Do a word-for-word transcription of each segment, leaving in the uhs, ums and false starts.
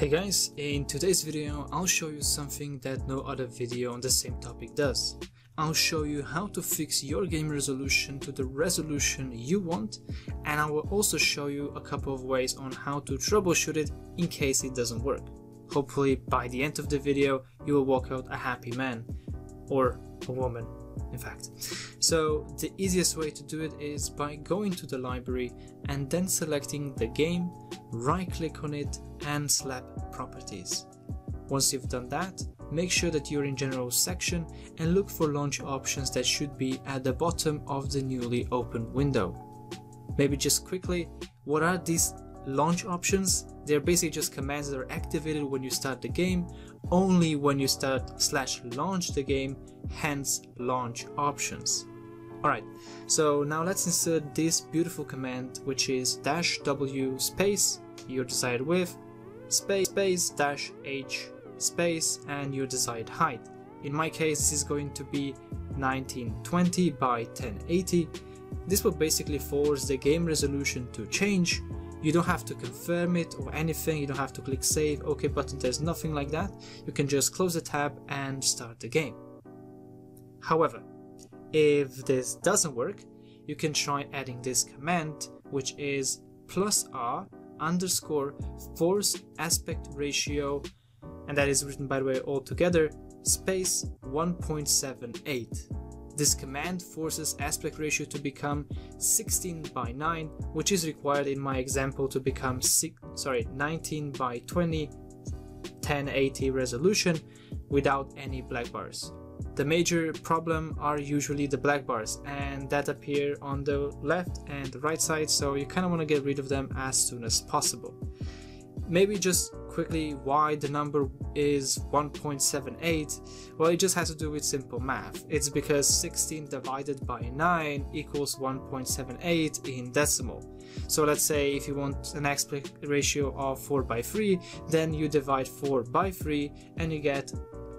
Hey guys, in today's video I'll show you something that no other video on the same topic does. I'll show you how to fix your game resolution to the resolution you want, and I will also show you a couple of ways on how to troubleshoot it in case it doesn't work. Hopefully by the end of the video you will walk out a happy man, or a woman in fact. So the easiest way to do it is by going to the library and then selecting the game, right click on it and slap properties. Once you've done that, make sure that you're in general section and look for launch options that should be at the bottom of the newly opened window. Maybe just quickly, what are these launch options? They're basically just commands that are activated when you start the game, only when you start slash launch the game, hence launch options. Alright, so now let's insert this beautiful command, which is dash w space your desired width, space space dash h space and your desired height. In my case this is going to be nineteen twenty by ten eighty. This will basically force the game resolution to change. You don't have to confirm it or anything, you don't have to click save, OK button, there's nothing like that. You can just close the tab and start the game. However, if this doesn't work, you can try adding this command, which is plus r underscore force aspect ratio, and that is written by the way all together, space one point seven eight. This command forces aspect ratio to become sixteen by nine, which is required in my example to become six, sorry, nineteen by twenty ten eighty resolution without any black bars. The major problem are usually the black bars, and that appear on the left and the right side, so you kind of want to get rid of them as soon as possible. Maybe just quickly why the number is one point seven eight, well it just has to do with simple math. It's because sixteen divided by nine equals one point seven eight in decimal. So let's say if you want an aspect ratio of four by three, then you divide four by three and you get,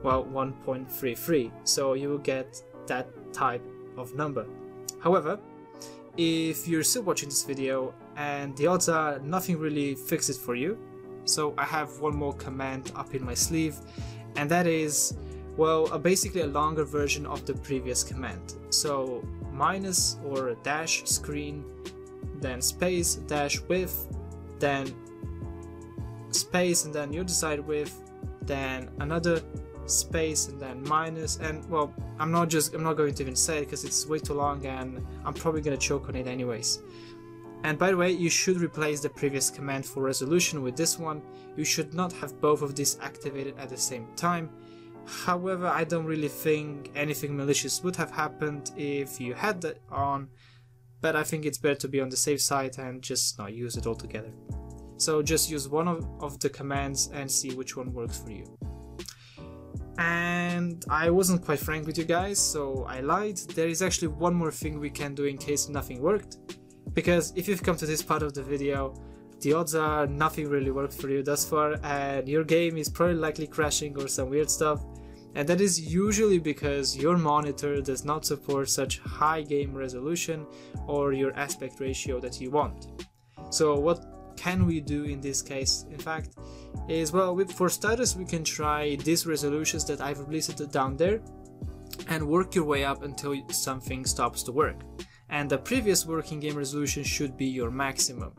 well, one point three three. So you will get that type of number. However, if you're still watching this video, and the odds are nothing really fixes it for you, so I have one more command up in my sleeve, and that is, well, a basically a longer version of the previous command. So minus or dash screen, then space dash width, then space and then your desired width, then another space and then minus, and well, I'm not just I'm not going to even say it because it's way too long and I'm probably gonna choke on it anyways. And by the way, you should replace the previous command for resolution with this one. You should not have both of these activated at the same time. However, I don't really think anything malicious would have happened if you had that on, but I think it's better to be on the safe side and just not use it altogether. So just use one of, of the commands and see which one works for you. And I wasn't quite frank with you guys, so I lied. There is actually one more thing we can do in case nothing worked. Because if you've come to this part of the video, the odds are nothing really worked for you thus far and your game is probably likely crashing or some weird stuff, and that is usually because your monitor does not support such high game resolution or your aspect ratio that you want. So what can we do in this case in fact is, well, with, for starters we can try these resolutions that I've listed down there and work your way up until something stops to work. And the previous working game resolution should be your maximum.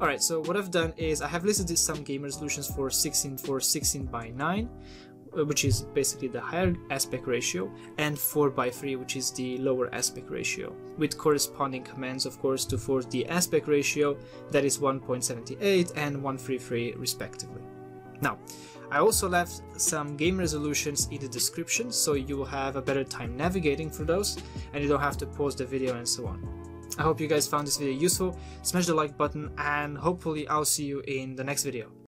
Alright, so what I've done is I have listed some game resolutions for sixteen by nine, which is basically the higher aspect ratio, and four by three, which is the lower aspect ratio, with corresponding commands of course to force the aspect ratio, that is one point seven eight and one point three three respectively. Now, I also left some game resolutions in the description, so you will have a better time navigating through those and you don't have to pause the video and so on. I hope you guys found this video useful. Smash the like button and hopefully I'll see you in the next video.